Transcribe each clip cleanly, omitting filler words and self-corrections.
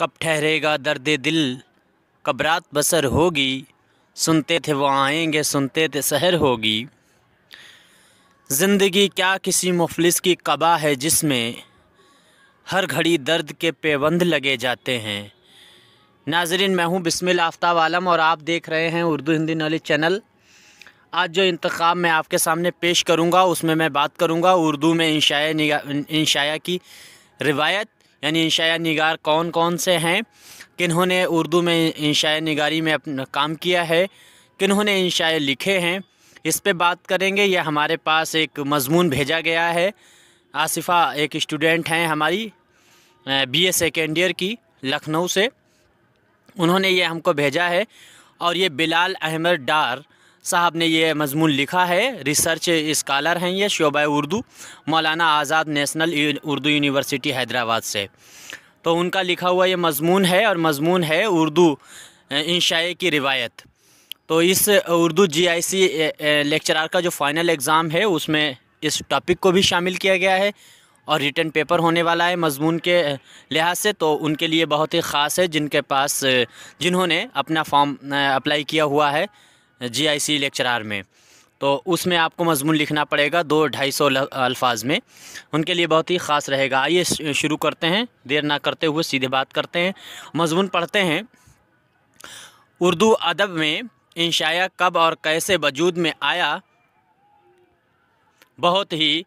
कब ठहरेगा दर्द दिल, कब रात बसर होगी, सुनते थे वो आएंगे सुनते थे सहर होगी। ज़िंदगी क्या किसी मुफलिस की कबा है जिसमें हर घड़ी दर्द के पेवंद लगे जाते हैं। नाजरीन, मैं हूँ बिस्मिल आफ्ताब आलम और आप देख रहे हैं उर्दू हिंदी नॉलेज चैनल। आज जो इंतखाब मैं आपके सामने पेश करूँगा उसमें मैं बात करूँगा उर्दू में इंशाया की रिवायत, यानी इंशाया निगार कौन कौन से हैं, किन्होंने उर्दू में इंशाया निगारी में अपना काम किया है, किन्होंने इंशाया लिखे हैं, इस पे बात करेंगे। यह हमारे पास एक मज़मून भेजा गया है। आसिफ़ा एक स्टूडेंट हैं हमारी बीए सेकेंड ईयर की, लखनऊ से, उन्होंने ये हमको भेजा है और ये बिलाल अहमद डार साहब ने ये मजमून लिखा है। रिसर्च स्कॉलर हैं ये, शोबा उर्दू, मौलाना आज़ाद नेशनल उर्दू यूनिवर्सिटी हैदराबाद से। तो उनका लिखा हुआ ये मजमून है और मजमून है उर्दू इंशाए की रिवायत। तो इस उर्दू जीआईसी लेक्चरार का जो फ़ाइनल एग्ज़ाम है उसमें इस टॉपिक को भी शामिल किया गया है और रिटन पेपर होने वाला है मजमून के लिहाज से, तो उनके लिए बहुत ही ख़ास है जिनके पास जिन्होंने अपना फॉर्म अप्लाई किया हुआ है जीआईसी लेक्चरार में। तो उसमें आपको मजमून लिखना पड़ेगा 200-250 अल्फाज में, उनके लिए बहुत ही ख़ास रहेगा। आइए शुरू करते हैं, देर ना करते हुए सीधे बात करते हैं, मजमून पढ़ते हैं। उर्दू अदब में इंशाया कब और कैसे वजूद में आया, बहुत ही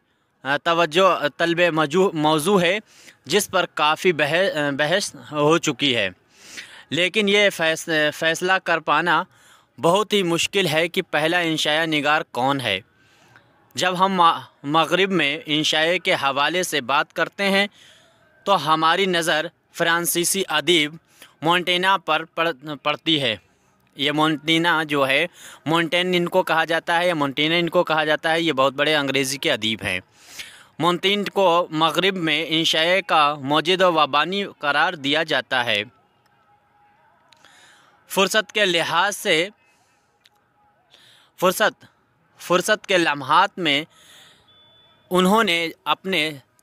तवज्जो तलब मौजू है जिस पर काफ़ी बहस हो चुकी है, लेकिन ये फैसला कर पाना बहुत ही मुश्किल है कि पहला इंशाया निगार कौन है। जब हम मगरिब में इंशाए के हवाले से बात करते हैं तो हमारी नज़र फ्रांसीसी अदीब मोंटेना पर पड़ती है। ये मोंटेना जो है, मोंटेन इनको कहा जाता है या मोंटेने इनको कहा जाता है, ये बहुत बड़े अंग्रेज़ी के अदीब हैं। मोंटेन को मगरिब में इंशाए का मौजिद व बानी करार दिया जाता है। फुर्सत के लम्हात में उन्होंने अपने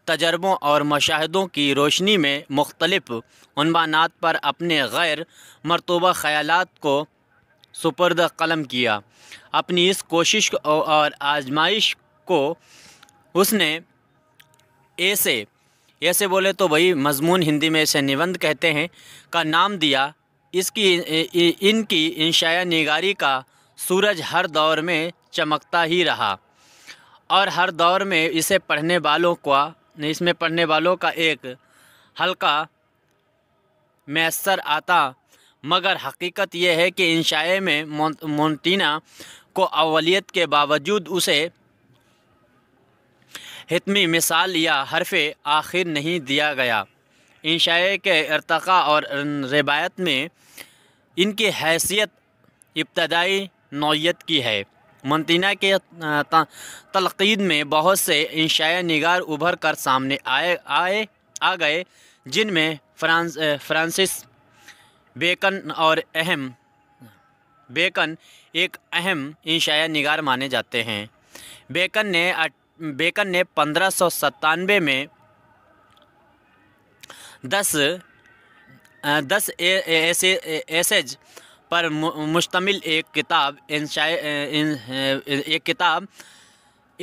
तजर्बों और मुशाहदों की रोशनी में मुख्तलिफ उन्वानात पर अपने गैर मरतूबा ख़यालात को सुपर्द कलम किया। अपनी इस कोशिश और आजमाइश को उसने ऐसे बोले तो वही मजमून हिंदी में इसे निबंध कहते हैं का नाम दिया। इनकी इंशाया निगारी का सूरज हर दौर में चमकता ही रहा और हर दौर में इसमें पढ़ने वालों का एक हल्का मैसर आता, मगर हकीकत यह है कि इंशाए में मोंटेना को अवलियत के बावजूद उसे हितमी मिसाल या हरफे आखिर नहीं दिया गया। इंशाए के इर्तका और रिवायत में इनकी हैसियत इब्तदाई नौयत की है। मोंटेना के तलक़ीद में बहुत से इंशाया निगार उभर कर सामने आ गए, जिनमें फ्रांसिस बेकन एक अहम इंशाया निगार माने जाते हैं। बेकन ने 1597 में 10 एसेज पर मुश्तमिल एक किताब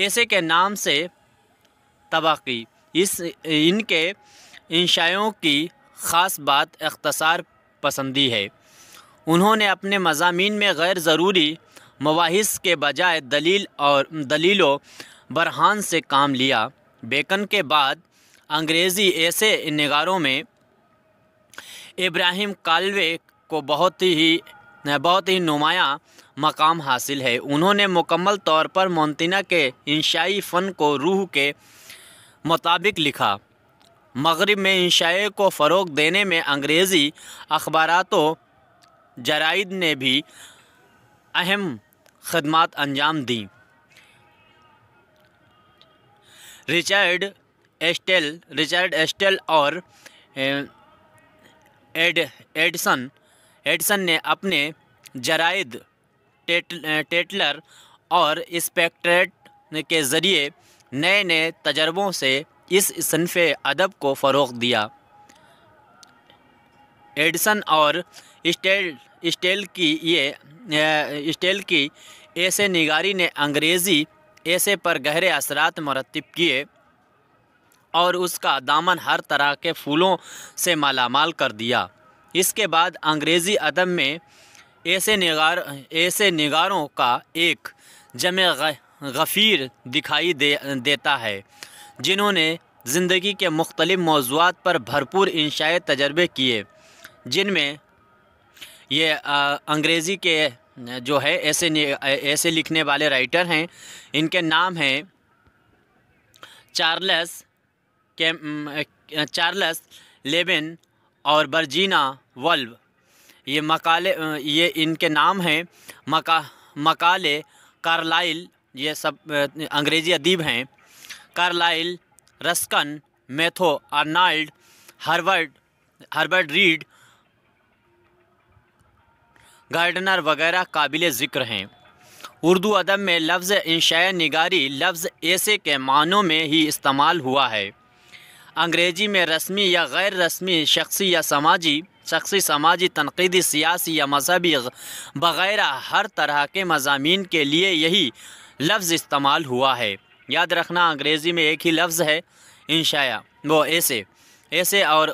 ऐसे के नाम से तबाह की। इनके इंशायों की ख़ास बात अख्तसार पसंदी है। उन्होंने अपने मज़ामीन में गैर ज़रूरी मवाहिस के बजाय दलीलों बरहान से काम लिया। बेकन के बाद अंग्रेज़ी ऐसे निगारों में एब्राहिम कालवे को बहुत ही नुमाया मकाम हासिल है। उन्होंने मुकम्मल तौर पर मोंटेना के इंशाई फ़न को रूह के मुताबिक लिखा। मगरिब में इंशाए को फ़रोग देने में अंग्रेज़ी अखबारातों जराइद ने भी अहम खदमात अंजाम दी। रिचर्ड स्टेल और एडिसन ने अपने जराइद टेटलर और स्पेक्ट्रेट के ज़रिए नए नए तजर्बों से इस सनफ़ अदब को फ़रोग़ दिया। एडिसन और स्टेल की ऐसे निगारी ने अंग्रेज़ी ऐसे पर गहरे असरात मरतब किए और उसका दामन हर तरह के फूलों से मालामाल कर दिया। इसके बाद अंग्रेज़ी अदब में ऐसे निगारों का एक जमे गफ़ीर दिखाई देता है जिन्होंने ज़िंदगी के मुख्तलिफ़ मौज़ूआत पर भरपूर इंशाए तजर्बे किए, जिनमें ये अंग्रेज़ी के जो है ऐसे लिखने वाले राइटर हैं। इनके नाम हैं चार्लस लेबिन और बर्जीना वल्व। ये इनके नाम हैं। मकाले कार्लाइल, ये सब अंग्रेज़ी अदीब हैं। Carlyle, Ruskin, Matthew Arnold, Herbert Read, gardener वगैरह काबिल ज़िक्र हैं। उर्दू अदब में लफ्ज़ इंशाए निगारी लफ्ज़ ऐसे के मानों में ही इस्तेमाल हुआ है। अंग्रेज़ी में रस्मी या गैर रस्मी, शख्सी या समाजी, तनक़ीदी, सियासी या मजहबी वगैरह हर तरह के मज़ामीन के लिए यही लफ्ज़ इस्तेमाल हुआ है। याद रखना, अंग्रेज़ी में एक ही लफ्ज़ है इंशाया, वो ऐसे और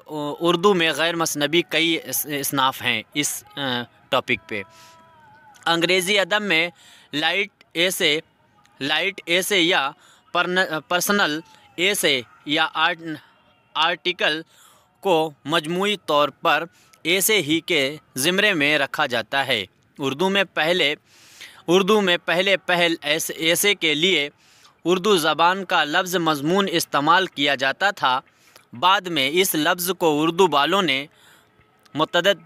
उर्दू में गैर मसनबी कई इसनाफ़ हैं। इस टॉपिक पे अंग्रेज़ी अदब में लाइट ऐसे या पर्सनल ऐसे या आर्टिकल को मजमूई तौर पर ऐसे ही के ज़िमरे में रखा जाता है। उर्दू में पहले ऐसे के लिए उर्दू ज़बान का लफ्ज़ मजमून इस्तेमाल किया जाता था। बाद में इस लफ्ज़ को उर्दू वालों ने मुतअद्दिद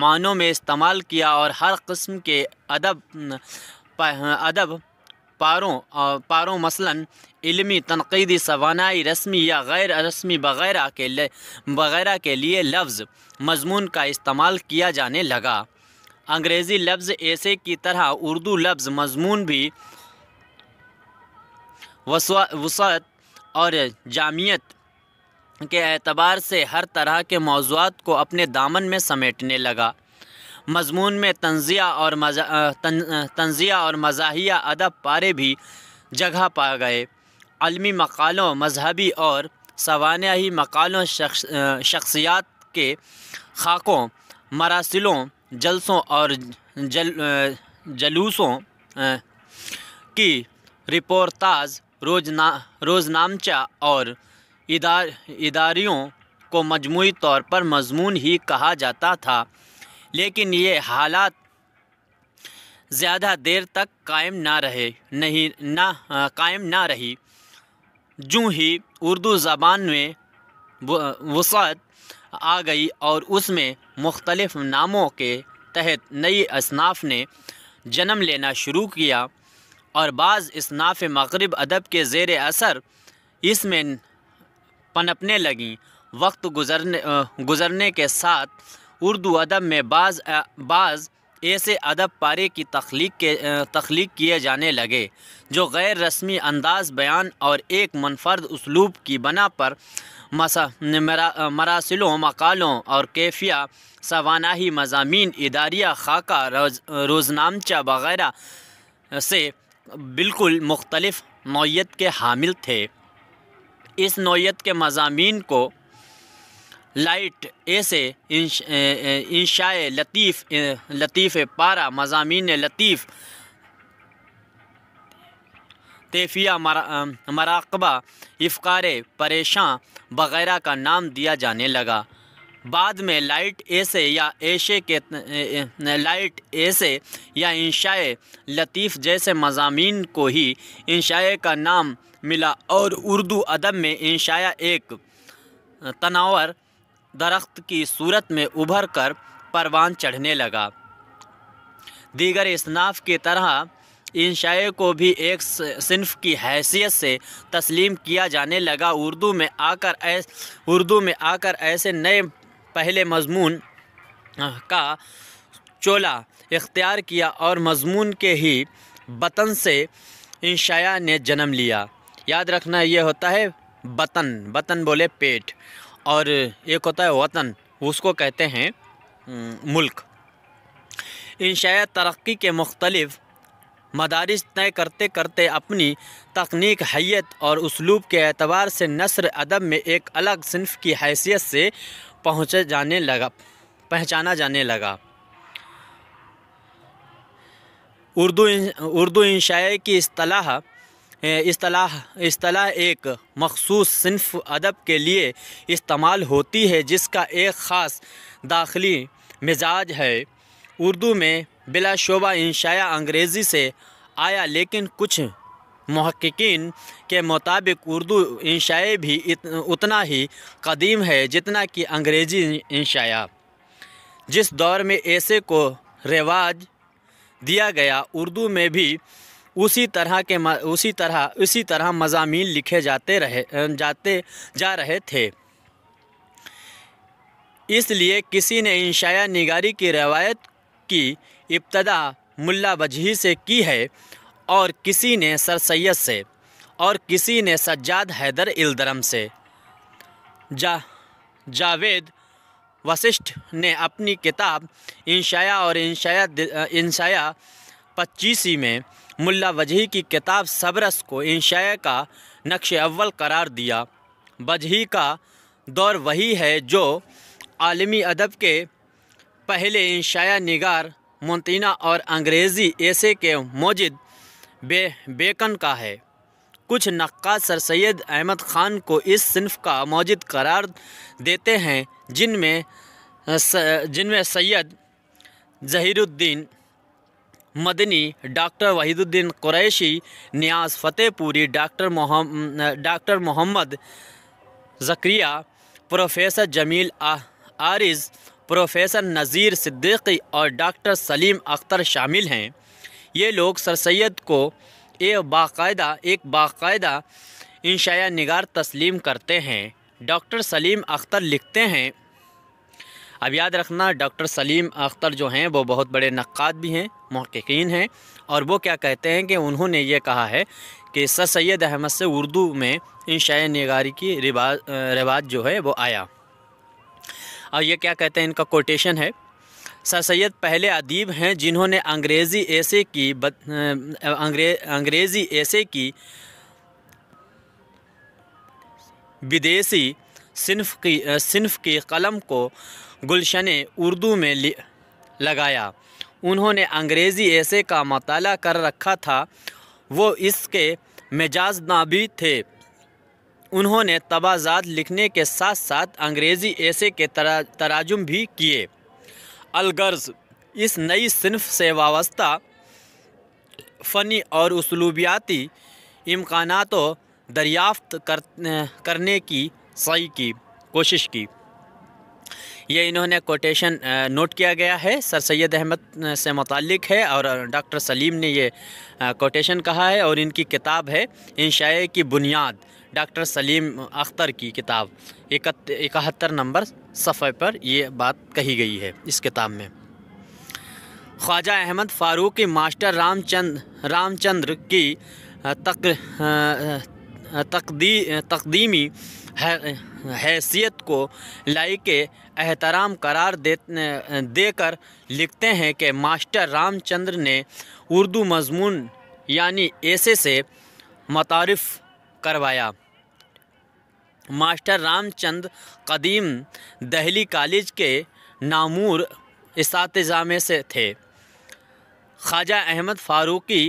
मानों में इस्तेमाल किया और हर किस्म के अदब पारों मसलन इल्मी, तनक़ीदी, सवानाई, रस्मी या गैर रस्मी वगैरह के लिए लफ्ज़ मजमून का इस्तेमाल किया जाने लगा। अंग्रेज़ी लफ्ज़ ऐसे की तरह उर्दू लफ्ज़ मजमून भी वसअत और जामियत के एतबार से हर तरह के मौज़ूआत को अपने दामन में समेटने लगा। मजमून में तंज़िया और मज़ाहिया अदब पारे भी जगह पा गए। अलमी मक़ालों, मजहबी और सवानाई मक़ालों, शख्सियात के खाकों, मरासिलों, जलसों और जलूसों की रिपोर्टाज, रोज़नामचा और इदारियों को मजमूई तौर पर मजमून ही कहा जाता था, लेकिन ये हालात ज़्यादा देर तक कायम ना रही। जूँ ही उर्दू ज़बान में वसअत आ गई और उसमें मुख्तलिफ़ नामों के तहत नई असनाफ़ ने जन्म लेना शुरू किया और बाज़ असनाफ़ मग़रिब अदब के ज़ेर असर इसमें पनपने लगीं। वक्त गुज़रने के साथ उर्दू अदब में बाज़ ऐसे अदब पारे की तख्लीक किए जाने लगे जो गैर रस्मी अंदाज़, बयान और एक मनफर्द उसलूब की बना पर मरासिलों, मक़ालों और कैफिया, सवानाही मज़ामीन, इदारिया, खाका, रोज़नामचा वगैरह से बिल्कुल मुख्तलिफ़ नौयत के हामिल थे। इस नौयत के मज़ामीन को लाइट ऐसे, इंशाए लतीफ़ पारा, मज़ामीन लतीफ़, तैफ़िया, मराक़बा, इफ़्कारे परेशान वगैरह का नाम दिया जाने लगा। बाद में लाइट ऐसे या इंशाए लतीफ़ जैसे मज़ामीन को ही इंशाए का नाम मिला और उर्दू अदब में इंशाया एक तनावर दरख्त की सूरत में उभर कर परवान चढ़ने लगा। दीगर इसनाफ़ की तरह इंशाए को भी एक सिन्फ़ की हैसियत से तस्लीम किया जाने लगा। उर्दू में आकर ऐसे नए पहले मजमून का चोला इख्तियार किया और मजमून के ही बतन से इंशाया ने जन्म लिया। याद रखना, ये होता है बतन, बतन बोले पेट, और एक होता है वतन, उसको कहते हैं मुल्क इंशाय तरक्की के मुख्तलिफ मदारिस तय करते करते अपनी तकनीक हैत और उसलूब के एतबार से नसर अदब में एक अलग सिनफ की हैसियत से पहचाना जाने लगा। उर्दू इंशाए की इस्तलाह एक मखसूस सिनफ अदब के लिए इस्तेमाल होती है जिसका एक ख़ास दाखिली मिजाज है। उर्दू में बिलाशुबा इंशाया अंग्रेज़ी से आया, लेकिन कुछ मुहक्किकीन के मुताबिक उर्दू इंशाए भी उतना ही कदीम है जितना कि अंग्रेज़ी इंशाया। जिस दौर में ऐसे को रिवाज दिया गया, उर्दू में भी उसी तरह मज़ामीन लिखे जा रहे थे। इसलिए किसी ने इंशाया निगारी की रवायत की इब्तदा मुल्ला वजही से की है, और किसी ने सर सैयद से, और किसी ने सज्जाद हैदर इल्दरम से। जावेद वशिष्ठ ने अपनी किताब इंशाया और इंशाया 25 में मुल्ला वजही की किताब सबरस को इंशाया का नक्श अव्वल करार दिया। वजही का दौर वही है जो आलमी अदब के पहले इंशाया निगार मोंटीना और अंग्रेज़ी ऐसे के मौजिद बेकन का है। कुछ नक्काश सर सैयद अहमद ख़ान को इस सिनफ का मौजिद करार देते हैं, जिनमें Syed Zahiruddin Madani, doctor Waheeduddin Qureshi, Niaz Fatehpuri, doctor Mohammad Zakaria, professor Jameel Aariz, professor Nazir Siddiqui और डॉक्टर सलीम अख्तर शामिल हैं। ये लोग सर सैयद को एक बाकायदा इंशाया निगार तस्लीम करते हैं। डॉक्टर सलीम अख्तर लिखते हैं, अब याद रखना डॉक्टर सलीम अख्तर जो हैं वो बहुत बड़े नक्काद भी हैं, मुहक्किकीन हैं, और वो क्या कहते हैं कि उन्होंने ये कहा है कि सर सैयद अहमद से उर्दू में इंशाया निगारी की रिवाज जो है वो आया। और ये क्या कहते हैं, इनका कोटेशन है, सर सैयद पहले अदीब हैं जिन्होंने अंग्रेज़ी ऐसे की विदेशी सिनफ की कलम को गुलशने उर्दू में लगाया। उन्होंने अंग्रेज़ी ऐसे का मताला कर रखा था, वो इसके मिजाज ना भी थे। उन्होंने तबाजात लिखने के साथ साथ अंग्रेज़ी ऐसे के तराजुम भी किए। अलगर्ज इस नई सिनफ से वाबस्ता फ़नी और उसलूबियाती इम्कानातों दरियाफ्त करने की सही की कोशिश की। ये इन्होंने कोटेशन नोट किया गया है, सर सैयद अहमद से मुतालिक है और डॉक्टर सलीम ने ये कोटेशन कहा है, और इनकी किताब है इंशाए की बुनियाद, डॉक्टर सलीम अख्तर की किताब 71 नंबर सफ़े पर ये बात कही गई है इस किताब में। ख्वाजा अहमद फारूकी मास्टर रामचंद्र की तकदीमी हैसियत को लायक एहतराम करार देकर लिखते हैं कि मास्टर रामचंद्र ने उर्दू मजमून यानी ऐसे से मुतारिफ़ करवाया। मास्टर रामचंद्र कदीम दिल्ली कॉलेज के नामूर इस्तिज़ा में से थे। ख्वाजा अहमद फारूकी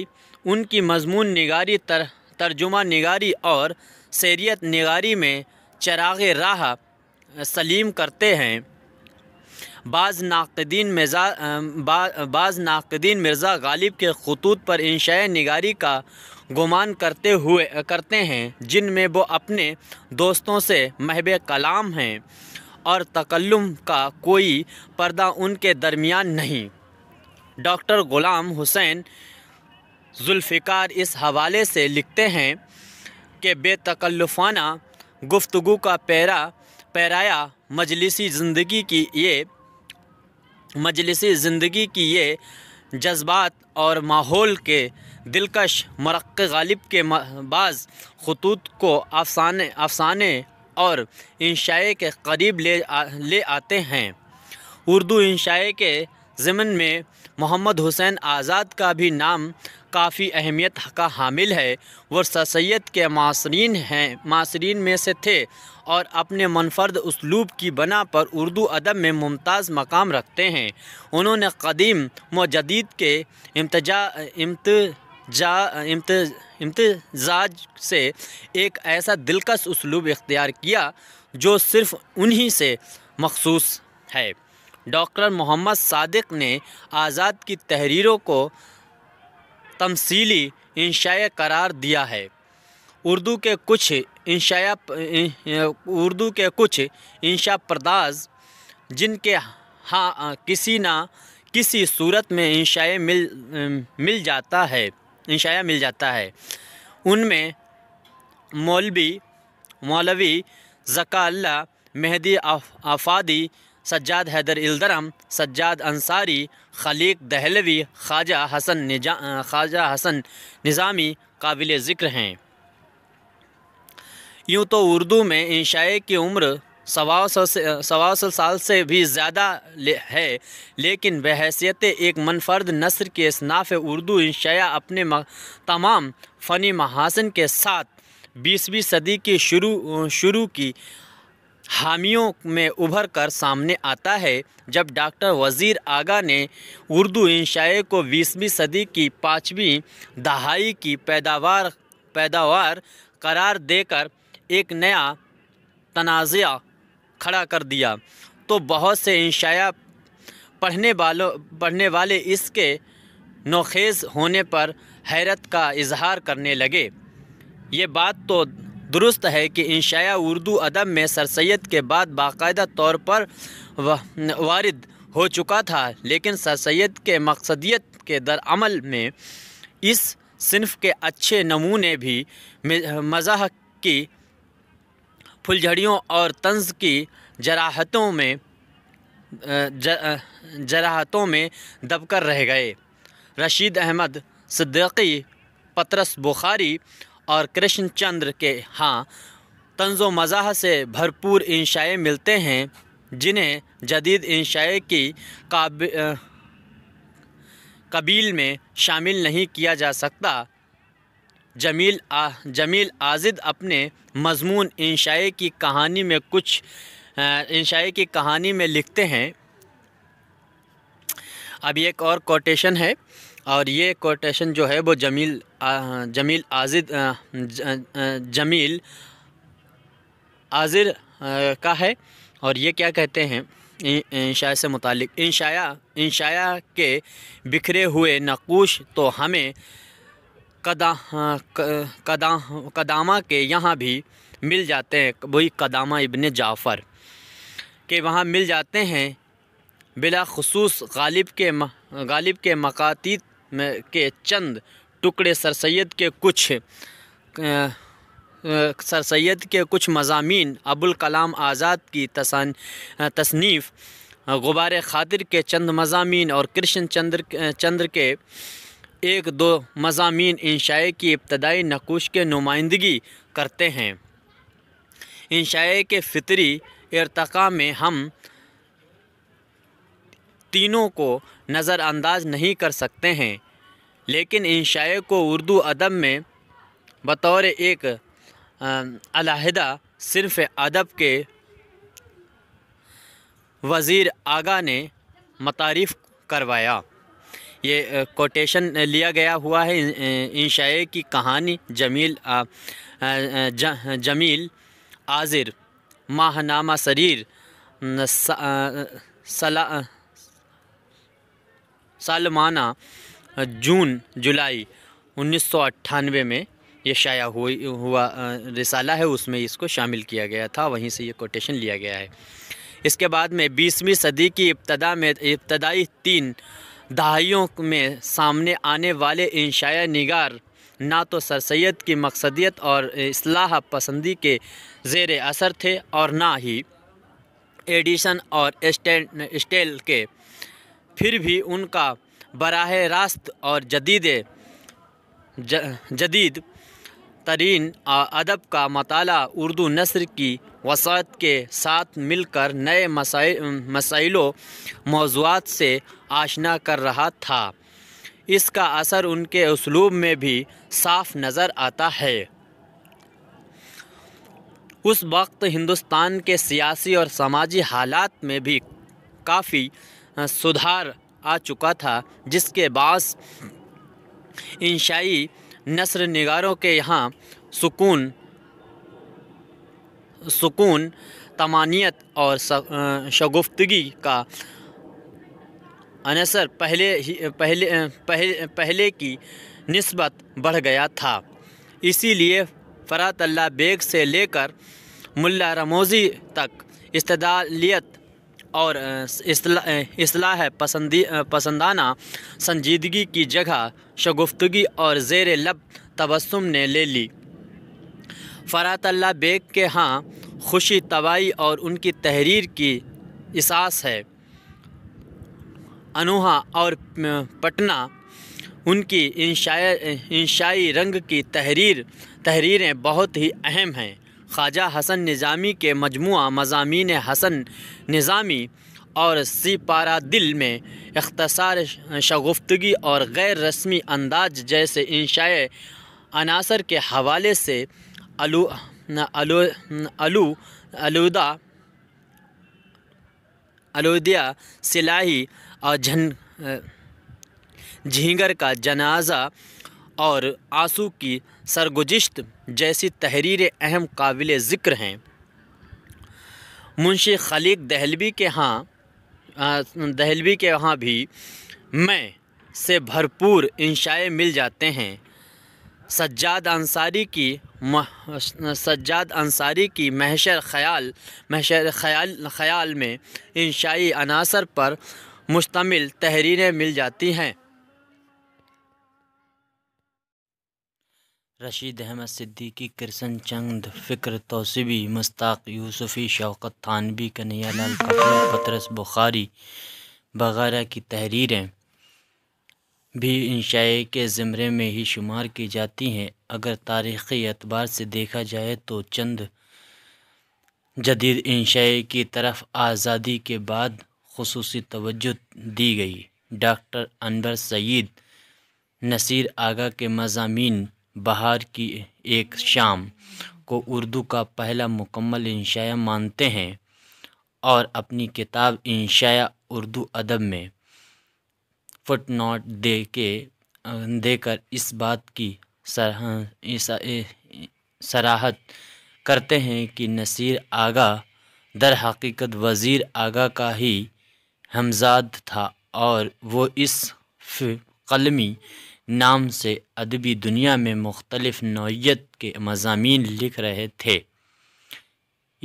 उनकी मजमून निगारी, तर्जुमा निगारी और सैरियत निगारी में चराग़ राह सलीम करते हैं। बाज़ नाक़दीन मिर्ज़ा गालिब के ख़ुतूत पर इंशाए निगारी का गुमान करते हैं जिनमें वो अपने दोस्तों से महबे कलाम हैं और तकल्लुम का कोई पर्दा उनके दरमियान नहीं। डॉक्टर ग़ुलाम हुसैन जुल्फ़िकार इस हवाले से लिखते हैं कि बेतकल्लुफ़ाना गुफ्तगू का पैराया मजलिसी ज़िंदगी की ये जज्बात और माहौल के दिलकश मरक़ गालिब के बाज़ ख़ुतूत को अफ़साने और इंशाए के करीब ले आते हैं। उर्दू इंशाए के ज़मन में मोहम्मद हुसैन आज़ाद का भी नाम काफ़ी अहमियत का हामिल है। वह सर सैयद के मासरीन में से थे और अपने मनफर्द उसलूब की बना पर उर्दू अदब में मुमताज़ मकाम रखते हैं। उन्होंने क़दीम व जदीद के इम्तजाज से एक ऐसा दिलकश उसलूब इख्तियार किया जो सिर्फ़ उन्हीं से मखसूस है। डॉक्टर मोहम्मद सादिक ने आज़ाद की तहरीरों को तमसीली इंशाया करार दिया है। उर्दू के कुछ इंशा परदाज जिनके किसी ना किसी सूरत में इंशाया मिल जाता है उनमें मौलवी ज़कारिया, मेहदी आफादी, सज्जाद हैदर इल्दरम, सज्जाद अंसारी, खलीक दहलवी, ख्वाजा हसन निज़ामी काबिल ज़िक्र हैं। यूँ तो उर्दू में इंशाए की उम्र 125 साल से भी ज़्यादा है, लेकिन बहैसियत एक मनफर्द नस्र के इसनाफ़ उर्दू इंशाया अपने तमाम फ़नी महासन के साथ 20वीं सदी की शुरू की हामियों में उभर कर सामने आता है। जब डॉक्टर वज़ीर आगा ने उर्दू इंशाए को 20वीं सदी की 5वीं दहाई की पैदावार करार देकर एक नया तनाज़ा खड़ा कर दिया, तो बहुत से इंशाया पढ़ने वाले इसके नोखेज़ होने पर हैरत का इजहार करने लगे। ये बात तो दुरुस्त है कि इंशाया उर्दू अदब में सर सैयद के बाद बाकायदा तौर पर वारिद हो चुका था, लेकिन सर सैयद के मकसदियत के दरअमल में इस सिनफ के अच्छे नमूने भी मज़ाह की फुलझड़ियों और तंज़ की जराहतों में दबकर रह गए। रशीद अहमद सिद्दीकी, पतरस बुखारी और कृष्ण चंद्र के तंज़ो मज़ाह से भरपूर इंशाए मिलते हैं, जिन्हें जदीद इंशाए की कबील में शामिल नहीं किया जा सकता। जमील आज़िद अपने मज़मून इंशाए की कहानी में लिखते हैं। अब एक और कोटेशन है, और ये कोटेशन जो है वो जमील आज़िर का है। और ये क्या कहते हैं इंशाया से मुतालिक, इंशाया के बिखरे हुए नक़ूश तो हमें कदामा के यहाँ भी मिल जाते हैं, वही कदामा इब्न जाफ़र के वहाँ मिल जाते हैं। बिला खुसूस गालिब के मकातीत के चंद टुकड़े सर सैयद के कुछ मज़ामीन, अबुल कलाम आज़ाद की तसनीफ़, गुबार ख़ातिर के चंद मज़ामीन और कृष्ण चंद्र के 1-2 मज़ामीन इंशाए की इब्तदाई नक़ूश के नुमाइंदगी करते हैं। इंशाए के फ़ितरी इरतक़ा में हम तीनों को नज़रअंदाज नहीं कर सकते हैं, लेकिन इंशाए को उर्दू अदब में बतौर एक अलहदा सिर्फ़ अदब के वज़ीर आगा ने मतारीफ़ करवाया। ये कोटेशन लिया गया हुआ है इंशाए की कहानी जमील आज़िर, माहनामा सरीर, सालमाना जुलाई 1998 में यह शाया हुआ रिसाला है, उसमें इसको शामिल किया गया था, वहीं से ये कोटेशन लिया गया है। इसके बाद में 20वीं सदी की इब्तदा में इब्तदाई 3 दहाइयों में सामने आने वाले इंशाया निगार ना तो सर सैयद की मकसदियत और इस्लाह पसंदी के ज़ेर असर थे और ना ही एडिसन और स्टेल के, फिर भी उनका बराह रास्त और जदीद तरीन अदब का मताला उर्दू नस्र की वसात के साथ मिलकर नए मसाइलों मौज़ूआत से आशना कर रहा था। इसका असर उनके उसलूब में भी साफ नज़र आता है। उस वक्त हिंदुस्तान के सियासी और समाजी हालात में भी काफ़ी सुधार आ चुका था, जिसके बास इंशाई नस्र निगारों के यहाँ सुकून तमानियत और शगुफ्तगी का अनसर पहले की निस्बत बढ़ गया था। इसीलिए फरातल्ला बेग से लेकर मुल्ला रमोजी तक इस्तदालियत और इसलाह पसंदाना संजीदगी की जगह शगुफ्तगी और ज़ेर लब तबस्सुम ने ले ली। फरातल्ला बेग के यहाँ खुशी तवाई और उनकी तहरीर की एहसास है। अनोहा और पटना उनकी इंशाई रंग की तहरीरें बहुत ही अहम हैं। ख्वाजा हसन निज़ामी के मजमुआ मज़ामीन हसन निज़ामी और सिपारा दिल में इख्तसार शगुफ्तगी और गैर रस्मी अंदाज जैसे इंशाए अनासर के हवाले से अलूदिया सिलाही और झींगर का जनाजा और आंसू की सरगुजिश्त जैसी तहरीरें अहम काबिल ज़िक्र हैं। मुंशी खलीक दहलवी के यहाँ भी मैं से भरपूर इंशाए मिल जाते हैं। सज्जाद अंसारी की महशर ख्याल में इंशाई अनासर पर मुश्तमिल तहरीरें मिल जाती हैं। रशीद अहमद सिद्दीकी, कृष्ण चंद, फ़िक्र तौसीबी, मुस्ताक यूसुफ़ी, शौकत थानवी, कन्हैयालाल कपूर, पतरस बुखारी वगैरह की तहरीरें भी इंशाए के ज़मरे में ही शुमार की जाती हैं। अगर तारीख़ी एतबार से देखा जाए तो चंद जदीद इंशाए की तरफ आज़ादी के बाद खुसूसी तवज्जो दी गई। डॉक्टर अनवर सैयद नसीर आगा के मज़ामीन बहार की एक शाम को उर्दू का पहला मुकम्मल इंशाया मानते हैं और अपनी किताब इंशाया उर्दू अदब में फुटनोट देकर इस बात की सराहत करते हैं कि नसीर आगा दर हकीकत वज़ीर आगा का ही हमजाद था और वो इस कलमी नाम से अदबी दुनिया में मुख्तलिफ नौइयत के मज़ामीन लिख रहे थे।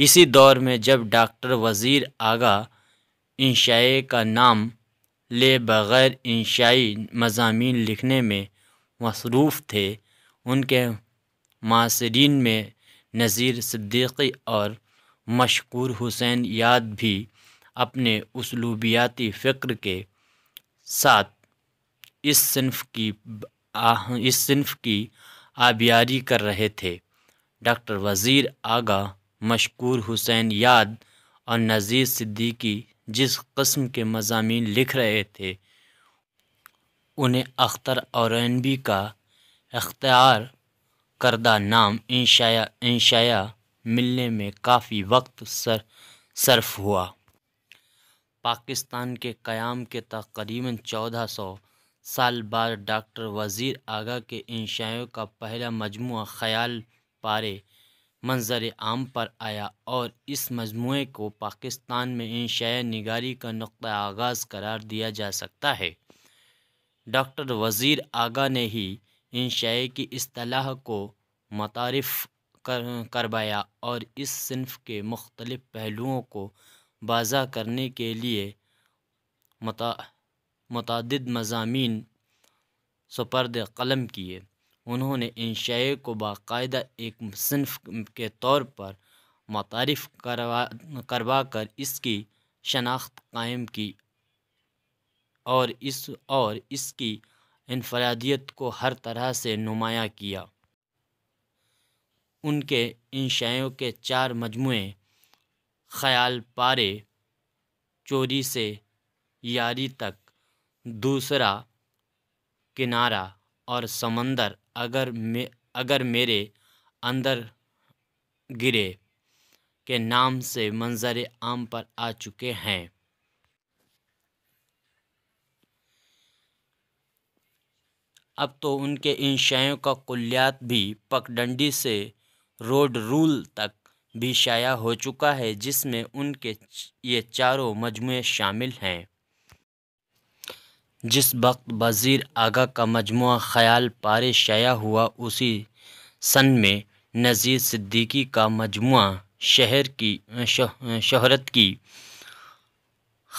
इसी दौर में जब डॉक्टर वज़ीर आगा इंशाए का नाम ले बग़ैर इंशाई मज़ामीन लिखने में मसरूफ़ थे, उनके मासरीन में नज़ीर सिद्दीकी और मशकूर हुसैन याद भी अपने उसलूबियाती फ़िक्र के साथ इस सिन्फ की आबियारी कर रहे थे। डॉक्टर वज़ीर आगा, मशकूर हुसैन याद और नज़ीर सिद्दीकी जिस कस्म के मज़ामीन लिख रहे थे उन्हें अख्तर और रनबी का अख्तियार करदा नाम इंशाया मिलने में काफ़ी वक्त सर्फ हुआ। पाकिस्तान के क़याम के तकरीबन 1400 साल बाद डॉक्टर वज़ीर आगा के इंशायों का पहला मजमुआ ख़याल पारे मंजर आम पर आया और इस मजमुए को पाकिस्तान में इंशाया निगारी का नुक़्ता आगाज़ करार दिया जा सकता है। डॉक्टर वज़ीर आगा ने ही इंशाए की इस्तलाह को मुतारिफ़ करवाया और इस सिन्फ के मुख्तलिफ पहलुओं को वाज़ा करने के लिए मुतादिद मज़ामीन सुपर्द कलम किए। उन्होंने इंशाए को बाकायदा एक सिन्फ के तौर पर मुतारिफ़ करवाकर इसकी शनाख्त कायम की और इसकी इनफरादियत को हर तरह से नुमाया किया। उनके इंशायों के 4 मजमुए ख्याल पारे, चोरी से यारी तक, दूसरा किनारा और समंदर, अगर मेरे अंदर गिरे के नाम से मंजर आम पर आ चुके हैं। अब तो उनके इंशायों का कुल्लियात भी पगडंडी से रोड रूल तक भी शाया हो चुका है, जिसमें उनके ये चारों मजमुए शामिल हैं। जिस वक्त वज़ीर आगा का मजमुआ ख़याल पारे शाया हुआ, उसी सन में नज़ीर सिद्दीकी का मजमुआ शहरत की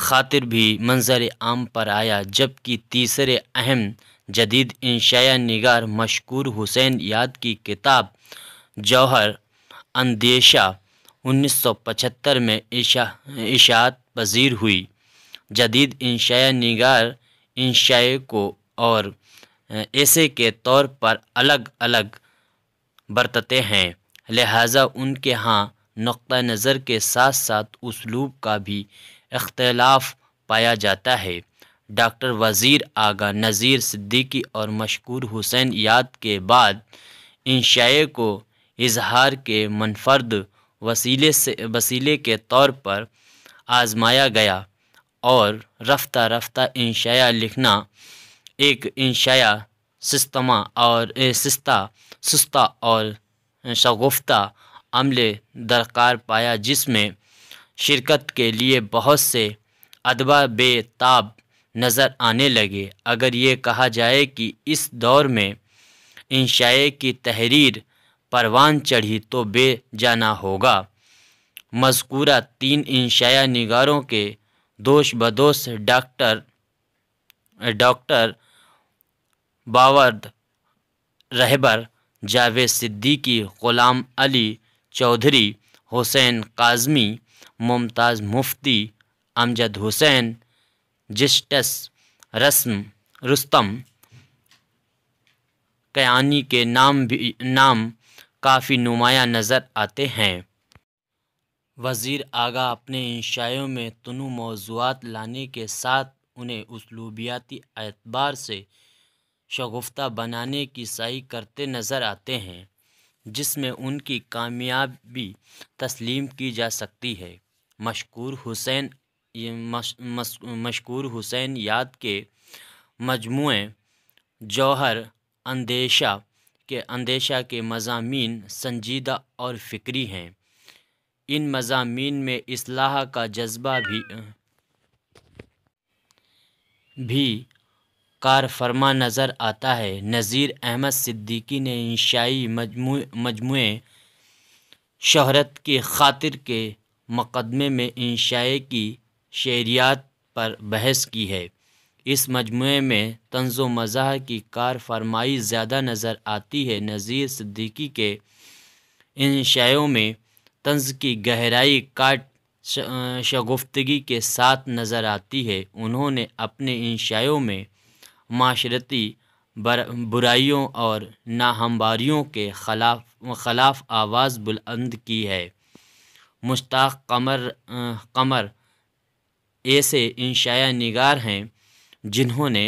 खातिर भी मंजर आम पर आया, जबकि तीसरे अहम जदीद इंशाया निगार मशकूर हुसैन याद की किताब जौहर अंदेशा 1975 में इशाअत पजीर हुई। जदीद इंशाया निगार इंशाए को और ऐसे के तौर पर अलग अलग बरतते हैं, लिहाजा उनके यहाँ नुक्ता नज़र के साथ साथ उसलूब का भी इख्तलाफ पाया जाता है। डॉक्टर वज़ीर आगा नज़ीर सिद्दीकी और मशकूर हुसैन याद के बाद इंशाए को इजहार के मनफर्द वसीले के तौर पर आजमाया गया और रफ्ता रफ्ता इंशाया लिखना एक इंशाया सिस्ता और शगुफ्ता अमले दरकार पाया, जिसमें शिरकत के लिए बहुत से अदबा बेताब नज़र आने लगे। अगर ये कहा जाए कि इस दौर में इंशाए की तहरीर परवान चढ़ी तो बेजाना होगा। मज़कूरा 3 इंशाया निगारों के दोष बदोष डॉक्टर बावर्द रहबर, जावेद सिद्दीकी, ग़ुलाम अली चौधरी, हुसैन काज़मी, मुमताज़ मुफ्ती, अमजद हुसैन, जस्टिस रुस्तम कयानी के नाम काफ़ी नुमाया नज़र आते हैं। वज़ीर आगा अपने इंशायों में तनु मौज़ूआत लाने के साथ उन्हें उसलूबियाती एतबार से शगुफ्ता बनाने की साई करते नज़र आते हैं, जिसमें उनकी कामयाबी तस्लीम की जा सकती है। मशकूर हुसैन याद के मजमुए जौहर अंदेशा के मज़ामीन संजीदा और फ़िक्री हैं। इन मज़ामीन में इस्लाह का जज्बा भी कारफरमा नज़र आता है। नज़ीर अहमद सिद्दीकी ने इंशाई मजमुए शहरत की खातिर के मुक़दमे में इंशाए की शेरियात पर बहस की है। इस मजमुए में तंज़ो मज़ाह की कारफरमाई ज़्यादा नज़र आती है। नज़ीर सिद्दीकी के इंशायों में तंज की गहराई काट शगुफ्तगी के साथ नज़र आती है। उन्होंने अपने इंशायों में माशरती बुराइयों और नाहमवारियों के खिलाफ आवाज़ बुलंद की है। मुश्ताक कमर ऐसे इंशाया निगार हैं जिन्होंने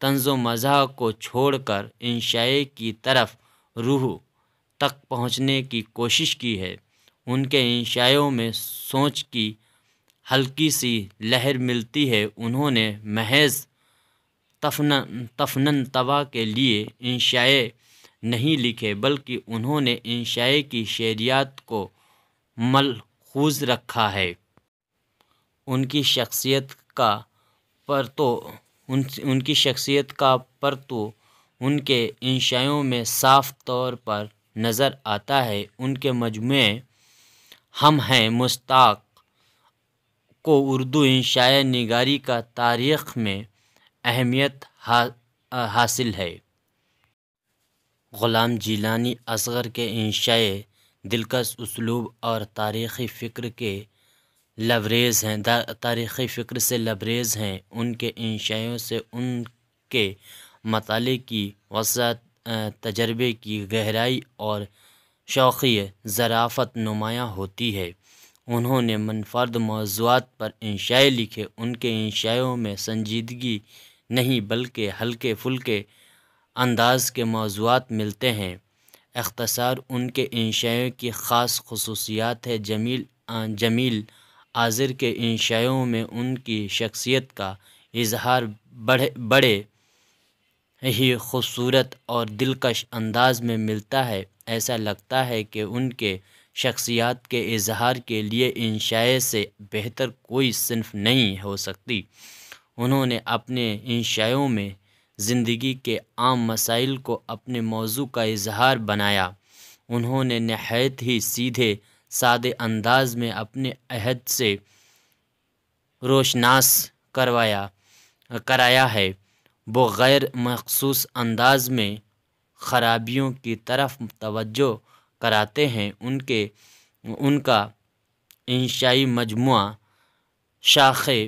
तंज़ो मज़ाह को छोड़कर इंशाए की तरफ रूह तक पहुँचने की कोशिश की है। उनके इंशायों में सोच की हल्की सी लहर मिलती है। उन्होंने महज तफनन तवा के लिए इंशाए नहीं लिखे, बल्कि उन्होंने इंशाए की शेरियात को मलखूज रखा है। उनकी शख्सियत का परतो उनके इंशायों में साफ तौर पर नज़र आता है। उनके मजमुए हम हैं मुश्ताक को उर्दू इंशाया निगारी का तारीख़ में अहमियत हासिल है। ग़ुलाम जिलानी असगर के इंशाए दिलकश उसलूब और तारीख़ी फ़िक्र के लबरेज़ हैं। तारीख़ी फ़िक्र से लबरेज़ हैं। उनके इंशायों से उनके मताले की वसा, तजर्बे की गहराई और शौक़ी ज़राफ़त नुमायाँ होती है। उन्होंने मनफर्द मौज़ूआत पर इंशाएँ लिखे। उनके इंशायों में संजीदगी नहीं बल्कि हल्के फुल्के अंदाज के मौज़ूआत मिलते हैं। अख्तसार उनके इंशायों की ख़ास खसूसियात है। जमील आज़िर के इंशायों में उनकी शख्सियत का इजहार बड़े ही खूबसूरत और दिलकश अंदाज में मिलता है। ऐसा लगता है कि उनके शख्सियत के इजहार के लिए इंशाए से बेहतर कोई सिनफ नहीं हो सकती। उन्होंने अपने इंशायों में ज़िंदगी के आम मसाइल को अपने मौजू का इजहार बनाया। उन्होंने नहायत ही सीधे सादे अंदाज में अपने अहद से रोशनास कराया है। वो गैर मखसूस अंदाज में खराबियों की तरफ तवज्जो कराते हैं। उनका इंशाई मजमुआ शाखे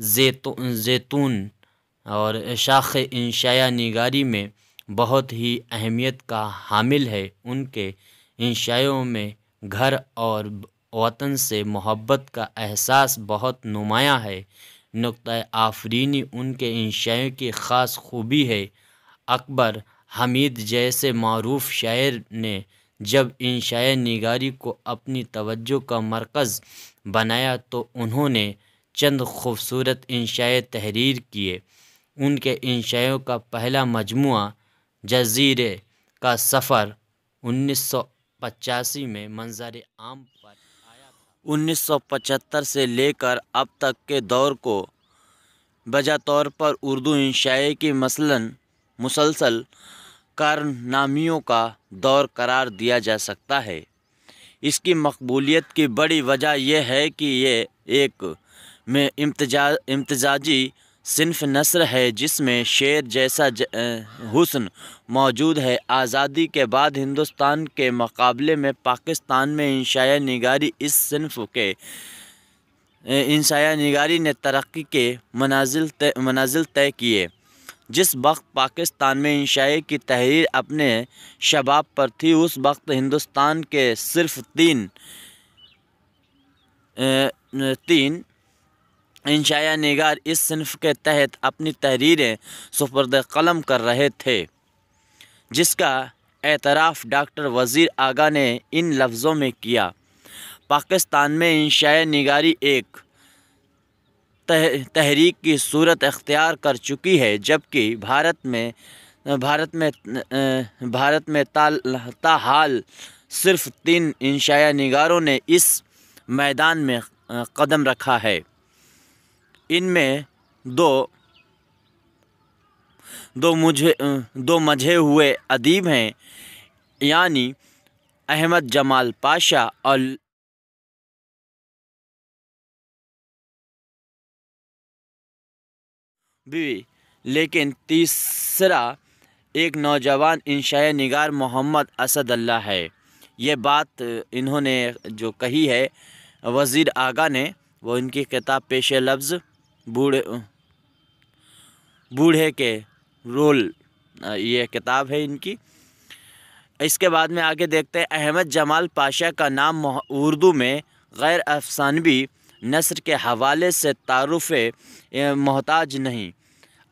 ज़ैतून और शाखे इंशाया निगारी में बहुत ही अहमियत का हामिल है। उनके इंशायों में घर और वतन से मोहब्बत का एहसास बहुत नुमायाँ है। नुक्ता आफरीनी उनके इंशायों की ख़ास खूबी है। अकबर हमीद जैसे मरूफ शायर ने जब इंशाए निगारी को अपनी तवज्जो का मरकज़ बनाया तो उन्होंने चंद खूबसूरत इंशाए तहरीर किए। उनके इंशायों का पहला मजमुआ जज़ीरे का सफ़र 1985 में मंजर आम पर आया था। 1975 से लेकर अब तक के दौर को बजा तौर पर उर्दू इंशाए की मसलन मुसलसल कारनामियों का दौर करार दिया जा सकता है। इसकी मकबूलियत की बड़ी वजह यह है कि ये एक में इम्तजाजी सिन्फ नस्र है जिसमें शेर जैसा हुस्न मौजूद है। आज़ादी के बाद हिंदुस्तान के मुकाबले में पाकिस्तान में इंशाया निगारी इस सिन्फ के इंशाया निगारी ने तरक्की के मनाजिल तय किए। जिस वक्त पाकिस्तान में इंशाए की तहरीर अपने शबाब पर थी उस वक्त हिंदुस्तान के सिर्फ तीन इंशाया निगार इस सिन्फ के तहत अपनी तहरीरें सुपर्द कलम कर रहे थे, जिसका एतराफ़ डॉक्टर वज़ीर आगा ने इन लफ्ज़ों में किया। पाकिस्तान में इंशाया निगारी एक तहरीक की सूरत अख्तियार कर चुकी है, जबकि भारत में ताहाल सिर्फ तीन इंशाया निगारों ने इस मैदान में कदम रखा है। इनमें दो मझे हुए अदीब हैं, यानी अहमद जमाल पाशा और भी, लेकिन तीसरा एक नौजवान इंशाए निगार मोहम्मद असदुल्लाह है। ये बात इन्होंने जो कही है वज़ीर आगा ने, वो इनकी किताब पेशे लफ्ज़ बूढ़े के रोल ये किताब है इनकी। इसके बाद में आगे देखते हैं, अहमद जमाल पाशा का नाम उर्दू में गैर अफसानवी नस्र के हवाले से तारुफ़ मोहताज नहीं।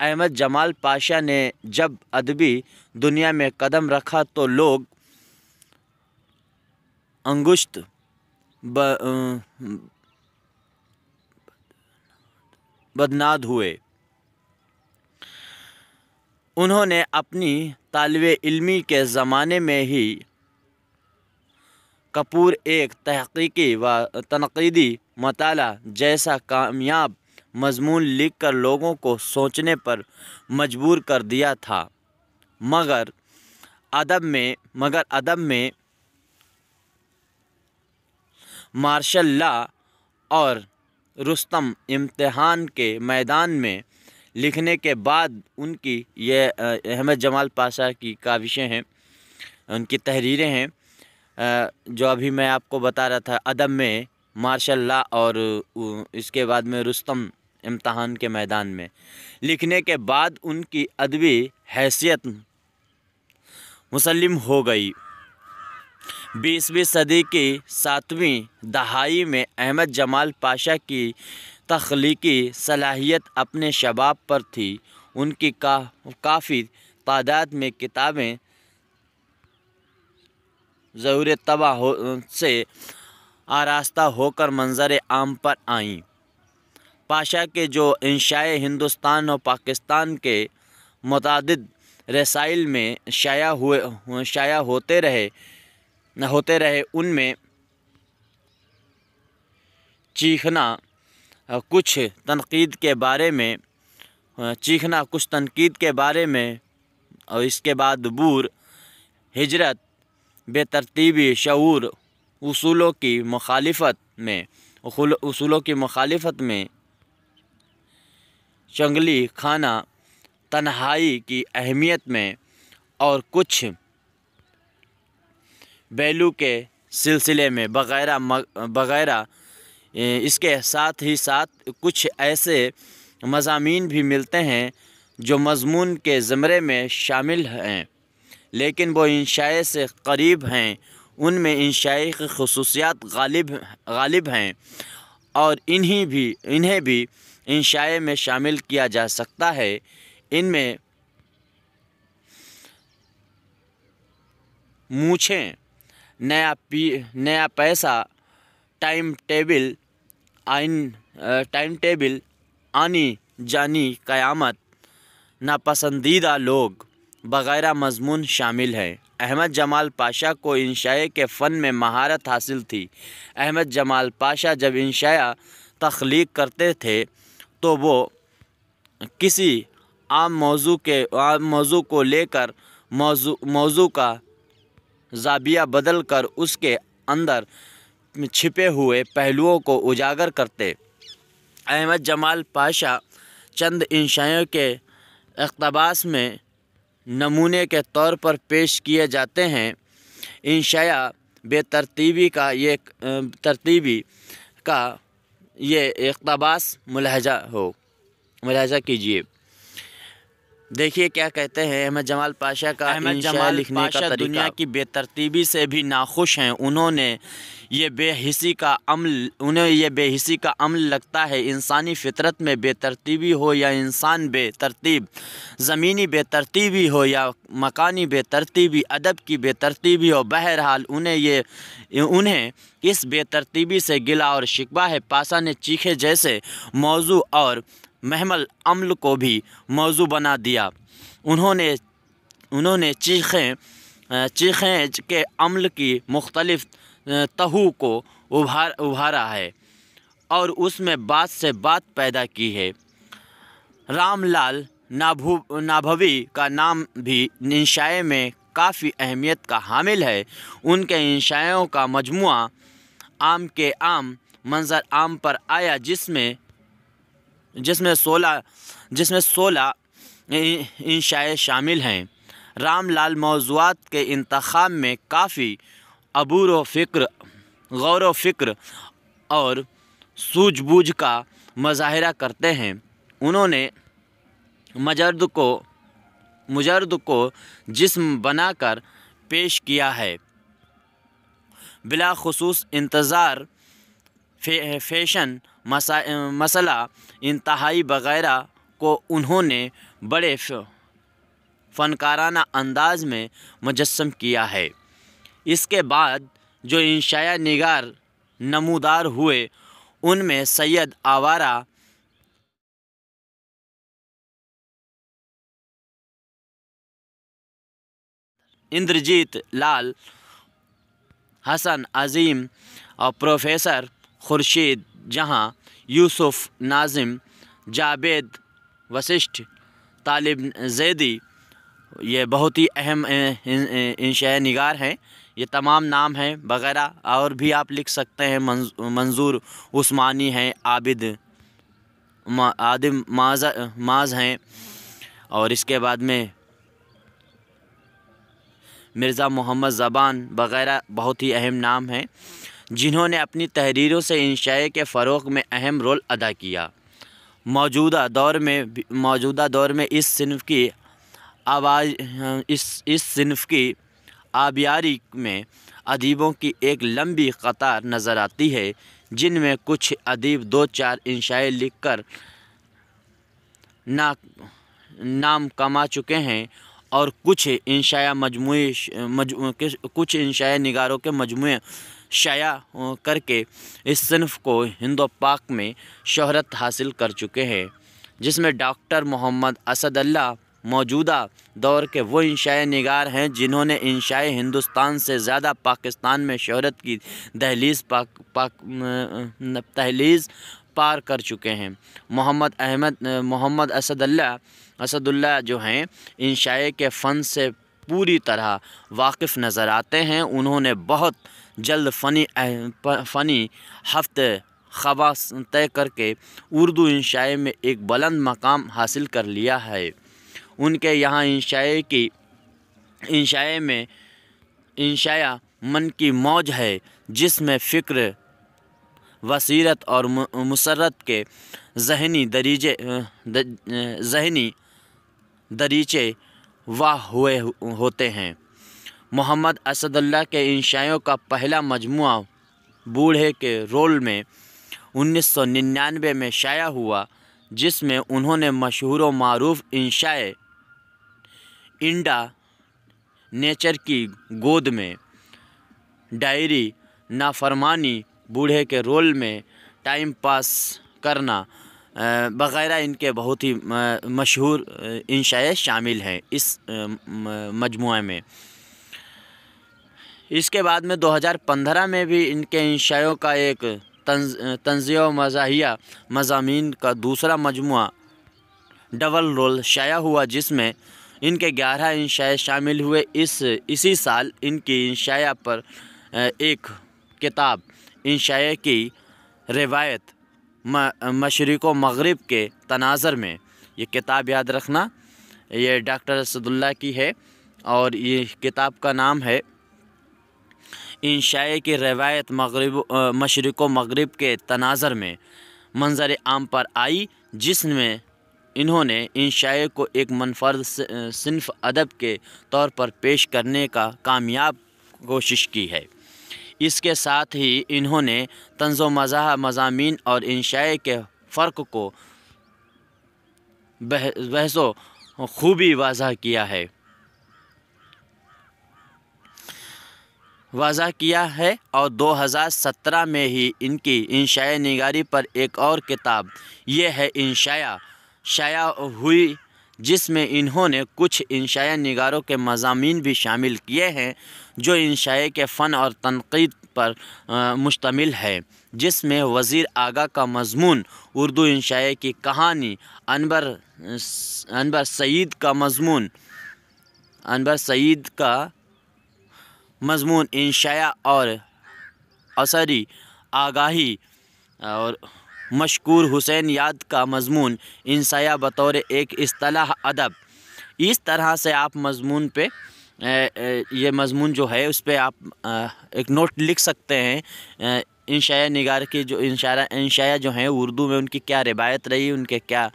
अहमद जमाल पाशा ने जब अदबी दुनिया में कदम रखा तो लोग अंगुश्त बदनाद हुए। उन्होंने अपनी तालिबे इल्मी के ज़माने में ही कपूर एक तहक़ीक़ी व तनक़ीदी मताला जैसा कामयाब मजमून लिखकर लोगों को सोचने पर मजबूर कर दिया था, मगर अदब में मार्शल लॉ और रुस्तम इम्तिहान के मैदान में लिखने के बाद उनकी ये अहमद जमाल पाशा की काविशें हैं, उनकी तहरीरें हैं, जो अभी मैं आपको बता रहा था, अदब में मार्शल लॉ और इसके बाद में रुस्तम इम्तिहान के मैदान में लिखने के बाद उनकी अदबी हैसियत मुसल्लिम हो गई। बीसवीं सदी की सातवीं दहाई में अहमद जमाल पाशा की तख्लीकी सलाहियत अपने शबाब पर थी। उनकी काफ़ी तादाद में किताबें ज़रूर तबा से आरास्ता होकर मंजर आम पर आईं। पाशा के जो इंशाए हिंदुस्तान और पाकिस्तान के मुतादिद रसाइल में शाया होते रहे, उनमें चीखना कुछ तनकीद के बारे में और इसके बाद बूर हिजरत बेतरतीबी शऊर उसूलों की मुखालिफत में जंगली खाना तन्हाई की अहमियत में और कुछ बैलू के सिलसिले में वगैरह। इसके साथ ही साथ कुछ ऐसे मज़ामीन भी मिलते हैं जो मज़मून के ज़मरे में शामिल हैं लेकिन वो इंशाए से करीब हैं। उनमें इंशाए की खसूसियात गालिब हैं और इन्हें भी इंशाए में शामिल किया जा सकता है। इनमें मूछें, नया पैसा, टाइम टेबल, आनी जानी क़यामत, नापसंदीदा लोग वगैरह मजमून शामिल हैं। अहमद जमाल पाशा को इंशाए के फ़न में महारत हासिल थी। अहमद जमाल पाशा जब इंशाया तख्लीक करते थे तो वो किसी आम मौजू को लेकर मौजू का ज़ाबिया बदल कर उसके अंदर छिपे हुए पहलुओं को उजागर करते। अहमद जमाल पाशा चंद इंशायों के इक़्तबास में नमूने के तौर पर पेश किए जाते हैं। इंशाया बेतरतीबी का ये इक़्तबास मुलाहजा कीजिए। देखिए क्या कहते हैं अहमद जमाल पाशा का। अहमद जमाल लिखने का दुनिया की बेतरतीबी से भी नाखुश हैं। उन्हें यह बेहिसी का अमल लगता है। इंसानी फितरत में बेतरतीबी हो या इंसान बेतरतीब, ज़मीनी बेतरतीबी हो या मकानी बेतरतीबी, अदब की बेतरतीबी हो, बहरहाल उन्हें इस बेतरतीबी से गिला और शिकवा है। पाशा ने चीखे जैसे मौजू और महमल अम्ल को भी मौजू बना दिया। उन्होंने चीखें के अम्ल की मुख्तलिफ तहू को उभारा है और उसमें बात से बात पैदा की है। रामलाल नाभवी का नाम भी इंशाए में काफ़ी अहमियत का हामिल है। उनके इंशायों का मजमुआ आम के आम मंजर आम पर आया जिसमें 16 इंशाए शामिल हैं। रामलाल मौज़ूआत के इंतख़ाब में काफ़ी गौर व फ़िक्र और सूझबूझ का मज़ाहरा करते हैं। उन्होंने मुजर्द को जिस्म बनाकर पेश किया है। बिलाखुसूस इंतज़ार, फैशन, मसला, इंतहाई वगैरह को उन्होंने बड़े फ़नकाराना अंदाज में मुजस्सम किया है। इसके बाद जो इंशाया निगार नमूदार हुए उनमें सैयद आवारा, इंद्रजीत लाल, हसन अज़ीम और प्रोफेसर खुर्शीद जहाँ, यूसुफ नाजिम, जावेद वशिष्ठ, तालिब जैदी, ये बहुत ही अहम इंशाए निगार हैं। ये तमाम नाम हैं वगैरह और भी आप लिख सकते हैं। मंजूर उस्मानी हैं, आदिम माज हैं और इसके बाद में मिर्ज़ा मोहम्मद ज़बान वगैरह बहुत ही अहम नाम हैं जिन्होंने अपनी तहरीरों से इंशाए के फ़रोग में अहम रोल अदा किया। मौजूदा दौर में इस सिनफ की आबियारी में अदीबों की एक लंबी कतार नज़र आती है, जिनमें कुछ अदीब दो चार इंशाएँ लिखकर नाम कमा चुके हैं और कुछ इंशाया कुछ इंशाया निगारों के मजमू शाया करके इस सिनफ को हिंदो पाक में शोहरत हासिल कर चुके हैं, जिसमें डॉक्टर मोहम्मद असदुल्लाह मौजूदा दौर के वो इंशाए निगार हैं जिन्होंने इंशाए हिंदुस्तान से ज़्यादा पाकिस्तान में शोहरत की तहलीज़ पार कर चुके हैं। मोहम्मद असदुल्लाह जो हैं इंशाए के फ़न से पूरी तरह वाकिफ़ नज़र आते हैं। उन्होंने बहुत जल्द फ़नी हफ्ते ख़वास तय करके उर्दू इंशाए में एक बुलंद मकाम हासिल कर लिया है। उनके यहाँ इंशाया मन की मौज है, जिसमें फ़िक्र, वसीरत और मुसरत के ज़हनी दरीचे वाह हुए होते हैं। मोहम्मद असदुल्लाह के इंशायों का पहला मजमुआ बूढ़े के रोल में 1999 में शाया हुआ, जिसमें उन्होंने मशहूर व मारूफ इंशाए इंडा नेचर की गोद में, डायरी, नाफरमानी, बूढ़े के रोल में टाइम पास करना वगैरह इनके बहुत ही मशहूर इंशाए शामिल हैं इस मजमुआ में। इसके बाद में 2015 में भी इनके इंशायों का एक तंज़िया मज़ाहिया मज़ामीन का दूसरा मजमुआ डबल रोल शाया हुआ, जिसमें इनके 11 इंशाए शामिल हुए। इसी साल इनकी इंशाया पर एक किताब इंशाए की रिवायत मशरिक़ व मग़रिब के तनाज़र में, ये किताब याद रखना, ये डॉक्टर असदुल्लाह की है और ये किताब का नाम है इंशाए की रिवायत मशरिक़ व मग़रिब के तनाज़र में मंज़र आम पर आई, जिसमें इन्होंने इंशाए को एक मनफर्द सिनफ अदब के तौर पर पेश करने का कामयाब कोशिश की है। इसके साथ ही इन्होंने तंज़ो मज़ाह मज़ामीन और इंशाए के फ़र्क को बहसो खूबी वाज़ा किया है और 2017 में ही इनकी इंशाए निगारी पर एक और किताब ये है इंशाया शाया हुई, जिसमें इन्होंने कुछ इंशाया निगारों के मज़ामीन भी शामिल किए हैं जो इंशाए के फ़न और तनक़ीद पर मुश्तमिल है, जिसमें वज़ीर आगा का मज़मून उर्दू इंशाए की कहानी, अनवर सईद का मज़मून इंशाया और असरी आगाही और मशकूर हुसैन याद का मज़मून इंशाया बतौर एक इस्तलाह अदब। इस तरह से आप मज़मून पे ये मज़मून जो है उस पर आप एक नोट लिख सकते हैं इंशाया निगार की जो इंशाया जो हैं उर्दू में उनकी क्या रिवायत रही, उनके क्या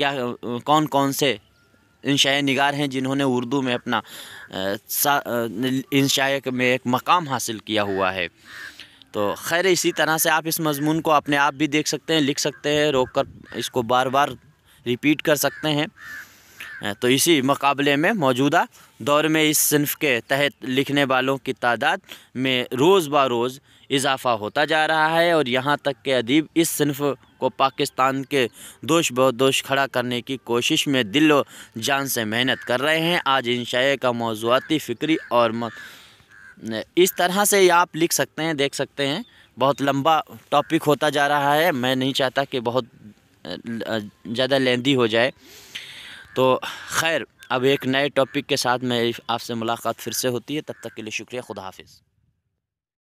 कौन कौन से इंशाया निगार हैं जिन्होंने उर्दू में अपना इंशाया में एक मकाम हासिल किया हुआ है। तो खैर इसी तरह से आप इस मज़मून को अपने आप भी देख सकते हैं, लिख सकते हैं, रोक कर इसको बार बार रिपीट कर सकते हैं। तो इसी मुकाबले में मौजूदा दौर में इस सिनफ के तहत लिखने वालों की तादाद में रोज़ ब रोज़ इजाफ़ा होता जा रहा है और यहाँ तक के अदीब इस सिनफ को पाकिस्तान के दोष बदोश खड़ा करने की कोशिश में दिलो जान से मेहनत कर रहे हैं। आज इंशाए का मौज़ूआती, फ़िक्री और इस तरह से आप लिख सकते हैं, देख सकते हैं। बहुत लंबा टॉपिक होता जा रहा है, मैं नहीं चाहता कि बहुत ज़्यादा लेंदी हो जाए। तो खैर अब एक नए टॉपिक के साथ मैं आपसे मुलाकात फिर से होती है, तब तक के लिए शुक्रिया, खुदा हाफिज़।